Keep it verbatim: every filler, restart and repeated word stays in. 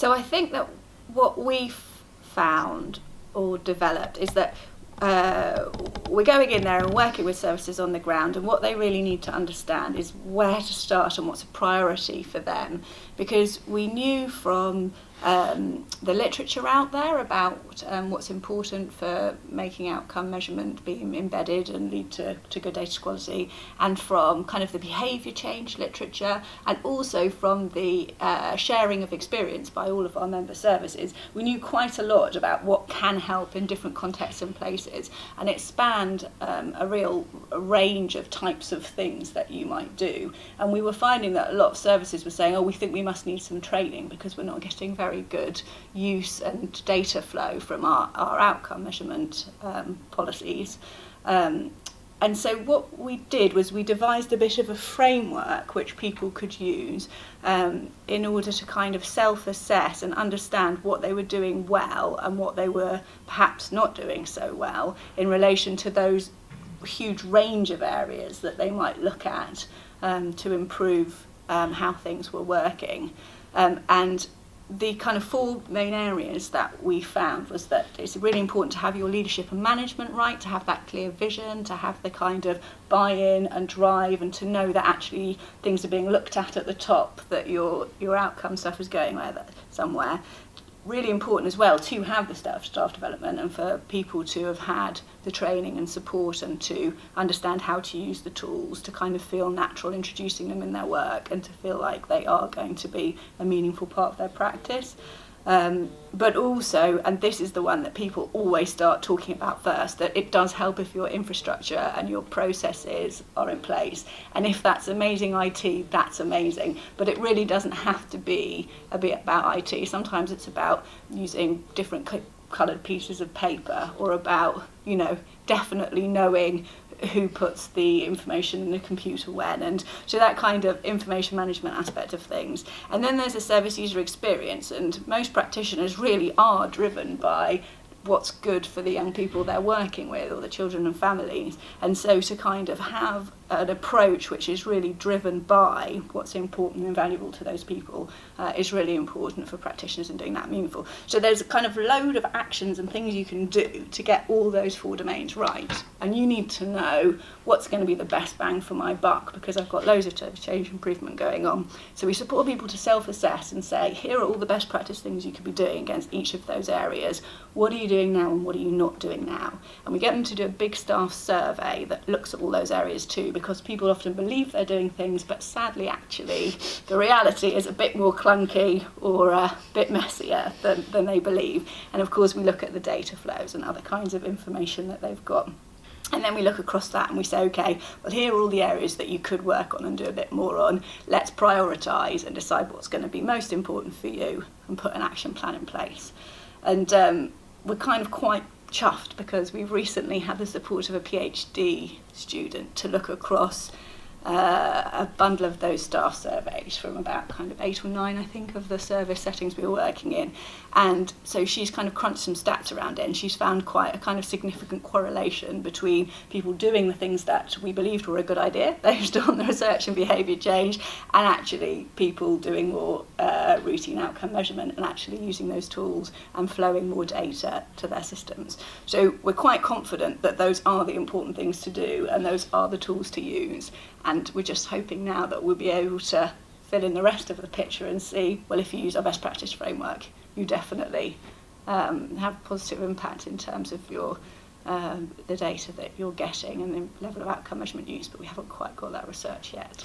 So I think that what we've found or developed is that uh, we're going in there and working with services on the ground, and what they really need to understand is where to start and what's a priority for them, because we knew from um, the literature out there about um, what's important for making outcome measurement be embedded and lead to, to good data quality, and from kind of the behaviour change literature, and also from the uh, sharing of experience by all of our member services. We knew quite a lot about what can help in different contexts and places, and it's spanned um, a real range of types of things that you might do. And we were finding that a lot of services were saying, oh, we think we must need some training because we're not getting very good use and data flow from our, our outcome measurement um, policies. Um, and so what we did was we devised a bit of a framework which people could use um, in order to kind of self-assess and understand what they were doing well and what they were perhaps not doing so well in relation to those huge range of areas that they might look at um, to improve um, how things were working. Um, and the kind of four main areas that we found was that it's really important to have your leadership and management right, to have that clear vision, to have the kind of buy-in and drive, and to know that actually things are being looked at at the top, that your, your outcome stuff is going where, somewhere. Really important as well to have the staff staff development, and for people to have had the training and support and to understand how to use the tools, to kind of feel natural introducing them in their work and to feel like they are going to be a meaningful part of their practice. Um, but also, and this is the one that people always start talking about first, that it does help if your infrastructure and your processes are in place. And if that's amazing I T, that's amazing. But it really doesn't have to be a bit about I T. Sometimes it's about using different coloured pieces of paper, or about, you know, definitely knowing who puts the information in the computer when, and so that kind of information management aspect of things. And then there's the service user experience, and most practitioners really are driven by what's good for the young people they're working with, or the children and families, and so to kind of have an approach which is really driven by what's important and valuable to those people uh, is really important for practitioners in doing that meaningful. So there's a kind of load of actions and things you can do to get all those four domains right, and you need to know what's going to be the best bang for my buck, because I've got loads of change improvement going on. So we support people to self-assess and say, here are all the best practice things you could be doing against each of those areas. What are you doing now and what are you not doing now? And we get them to do a big staff survey that looks at all those areas too, because people often believe they're doing things, but sadly actually the reality is a bit more clunky or a bit messier than, than they believe. And of course we look at the data flows and other kinds of information that they've got. And then we look across that and we say, okay, well, here are all the areas that you could work on and do a bit more on. Let's prioritise and decide what's going to be most important for you and put an action plan in place. And um, we're kind of quite chuffed because we've recently had the support of a PhD student to look across uh, a bundle of those staff surveys from about kind of eight or nine, I think, of the service settings we were working in. And so she's kind of crunched some stats around it, and she's found quite a kind of significant correlation between people doing the things that we believed were a good idea based on the research and behaviour change, and actually people doing more uh, routine outcome measurement and actually using those tools and flowing more data to their systems. So we're quite confident that those are the important things to do and those are the tools to use, and we're just hoping now that we'll be able to fill in the rest of the picture and see, well, if you use our best practice framework, you definitely um, have a positive impact in terms of your um, the data that you're getting and the level of outcome measurement use, but we haven't quite got that research yet.